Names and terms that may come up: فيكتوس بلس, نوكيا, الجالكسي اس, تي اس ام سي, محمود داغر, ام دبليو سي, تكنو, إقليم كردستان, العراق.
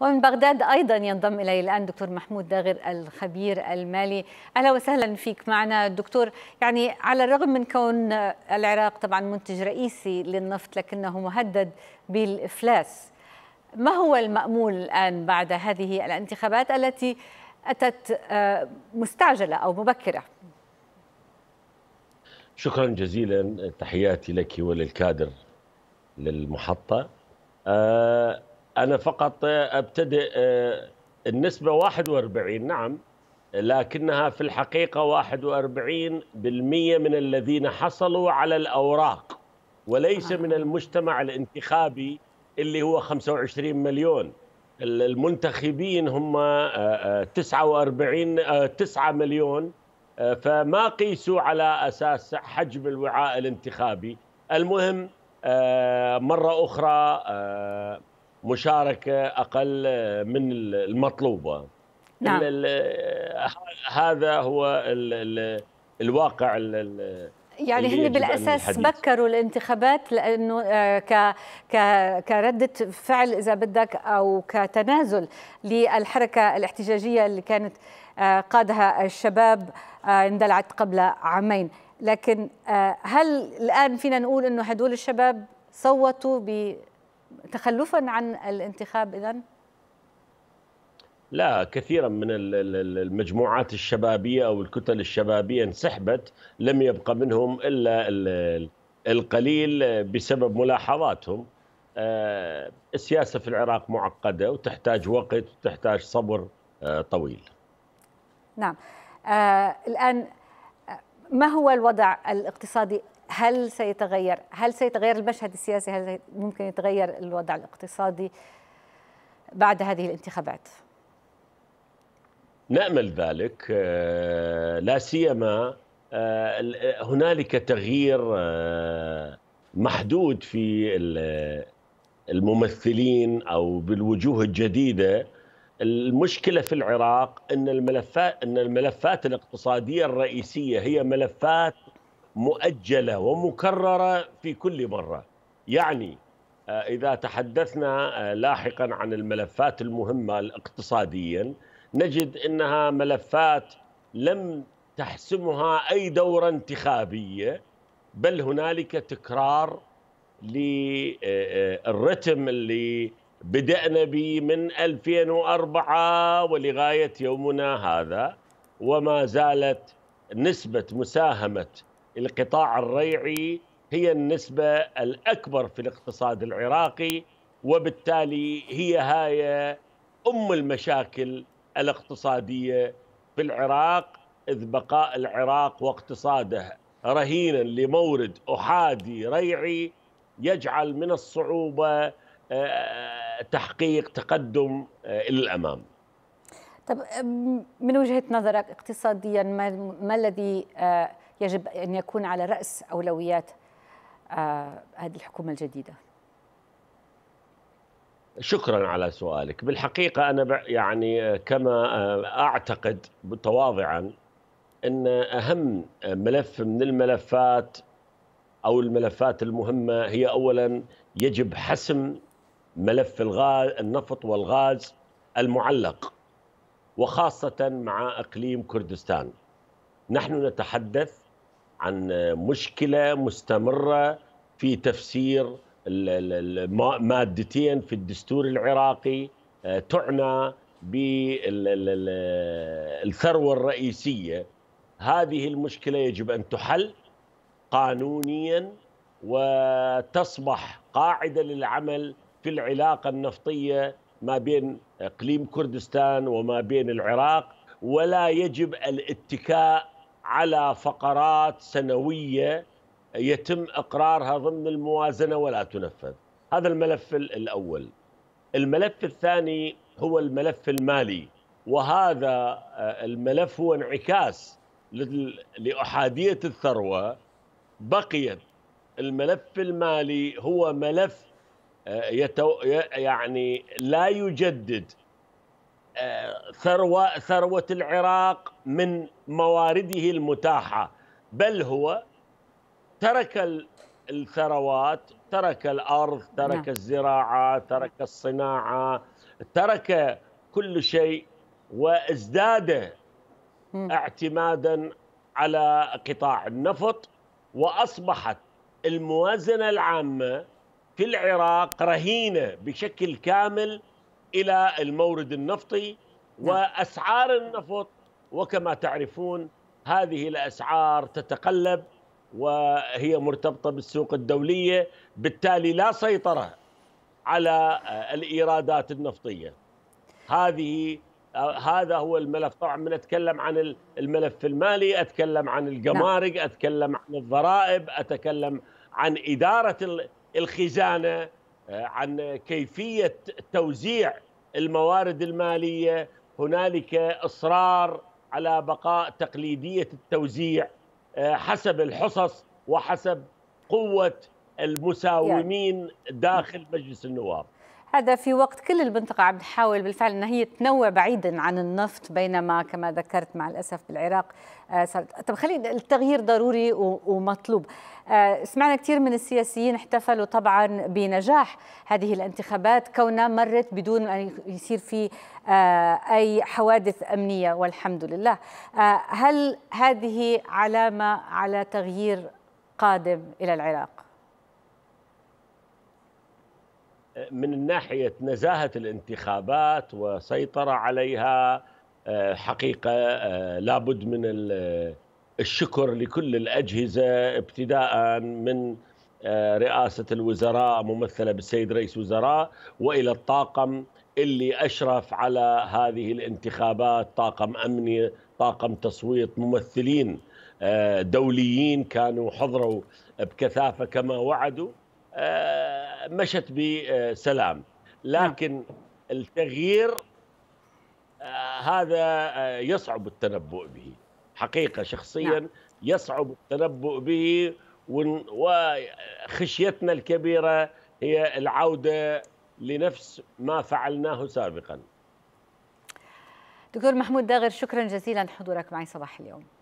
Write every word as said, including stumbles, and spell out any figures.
ومن بغداد أيضا ينضم إلي الآن دكتور محمود داغر الخبير المالي. أهلا وسهلا فيك معنا دكتور. يعني على الرغم من كون العراق طبعا منتج رئيسي للنفط لكنه مهدد بالإفلاس، ما هو المأمول الآن بعد هذه الانتخابات التي أتت مستعجلة أو مبكرة؟ شكرا جزيلا، تحياتي لك وللكادر للمحطة. أنا فقط أبتدئ النسبة واحد وأربعين، نعم، لكنها في الحقيقة واحد وأربعين بالمئة من الذين حصلوا على الأوراق وليس من المجتمع الانتخابي اللي هو خمسة وعشرين مليون. المنتخبين هم تسعة وأربعين تسعة مليون، فما قيسوا على أساس حجم الوعاء الانتخابي. المهم مرة أخرى مشاركة أقل من المطلوبة. نعم. هذا هو ال الواقع ال يعني هن بالأساس بكروا الانتخابات لأنه ك كردة فعل إذا بدك أو كتنازل للحركة الاحتجاجية اللي كانت قادها الشباب اندلعت قبل عامين. لكن هل الآن فينا نقول أنه هدول الشباب صوتوا تخلفا عن الانتخاب إذن؟ لا، كثيرا من المجموعات الشبابية أو الكتل الشبابية انسحبت، لم يبقى منهم إلا القليل بسبب ملاحظاتهم. السياسة في العراق معقدة وتحتاج وقت وتحتاج صبر طويل. نعم. آه، الآن ما هو الوضع الاقتصادي؟ هل سيتغير؟ هل سيتغير المشهد السياسي؟ هل ممكن يتغير الوضع الاقتصادي بعد هذه الانتخابات؟ نأمل ذلك، لا سيما هنالك تغيير محدود في الممثلين أو بالوجوه الجديدة. المشكلة في العراق أن الملفات أن الملفات الاقتصادية الرئيسية هي ملفات مؤجلة ومكررة في كل مرة. يعني إذا تحدثنا لاحقا عن الملفات المهمة الاقتصاديا نجد أنها ملفات لم تحسمها أي دورة انتخابية، بل هنالك تكرار للرتم اللي بدأنا به من ألفين وأربعة ولغاية يومنا هذا، وما زالت نسبة مساهمة القطاع الريعي هي النسبة الأكبر في الاقتصاد العراقي، وبالتالي هي هاي أم المشاكل الاقتصادية في العراق، إذ بقاء العراق واقتصاده رهينا لمورد أحادي ريعي يجعل من الصعوبة تحقيق تقدم إلى الأمام. طب من وجهة نظرك اقتصاديا ما الذي يجب أن يكون على رأس أولويات هذه الحكومة الجديدة؟ شكرا على سؤالك. بالحقيقة أنا يعني كما أعتقد متواضعا أن أهم ملف من الملفات أو الملفات المهمة هي أولا يجب حسم ملف الغاز، النفط والغاز المعلق، وخاصة مع إقليم كردستان. نحن نتحدث عن مشكلة مستمرة في تفسير مادتين في الدستور العراقي تعنى بالثروة الرئيسية. هذه المشكلة يجب أن تحل قانونيا وتصبح قاعدة للعمل في العلاقة النفطية ما بين إقليم كردستان وما بين العراق، ولا يجب الاتكاء على فقرات سنوية يتم إقرارها ضمن الموازنة ولا تنفذ. هذا الملف الأول. الملف الثاني هو الملف المالي، وهذا الملف هو انعكاس لأحادية الثروة. بقي الملف المالي هو ملف يعني لا يجدد ثروة ثروة العراق من موارده المتاحة، بل هو ترك الثروات، ترك الأرض، ترك الزراعة، ترك الصناعة، ترك كل شيء وازداد اعتمادا على قطاع النفط، وأصبحت الموازنة العامة في العراق رهينة بشكل كامل إلى المورد النفطي وأسعار النفط. وكما تعرفون هذه الأسعار تتقلب وهي مرتبطة بالسوق الدولية، بالتالي لا سيطرة على الإيرادات النفطية. هذه هذا هو الملف. طبعا من أتكلم عن الملف المالي أتكلم عن الجمارك، أتكلم عن الضرائب، أتكلم عن إدارة الخزانة، عن كيفية توزيع الموارد المالية. هنالك إصرار على بقاء تقليدية التوزيع حسب الحصص وحسب قوة المساومين داخل مجلس النواب. هذا في وقت كل المنطقة عم تحاول بالفعل أن هي تنوع بعيدا عن النفط، بينما كما ذكرت مع الأسف بالعراق صارت. طب خلينا، التغيير ضروري ومطلوب. سمعنا كثير من السياسيين احتفلوا طبعا بنجاح هذه الانتخابات كونها مرت بدون أن يصير في أي حوادث أمنية والحمد لله. هل هذه علامة على تغيير قادم إلى العراق؟ من ناحية نزاهة الانتخابات وسيطرة عليها، حقيقة لابد من الشكر لكل الأجهزة، ابتداء من رئاسة الوزراء ممثلة بالسيد رئيس وزراء وإلى الطاقم اللي أشرف على هذه الانتخابات، طاقم أمني، طاقم تصويت، ممثلين دوليين كانوا حضروا بكثافة كما وعدوا، مشت بسلام. لكن التغيير هذا يصعب التنبؤ به حقيقة، شخصيا يصعب التنبؤ به، وخشيتنا الكبيرة هي العودة لنفس ما فعلناه سابقا. دكتور محمود داغر، شكرا جزيلا حضورك معي صباح اليوم.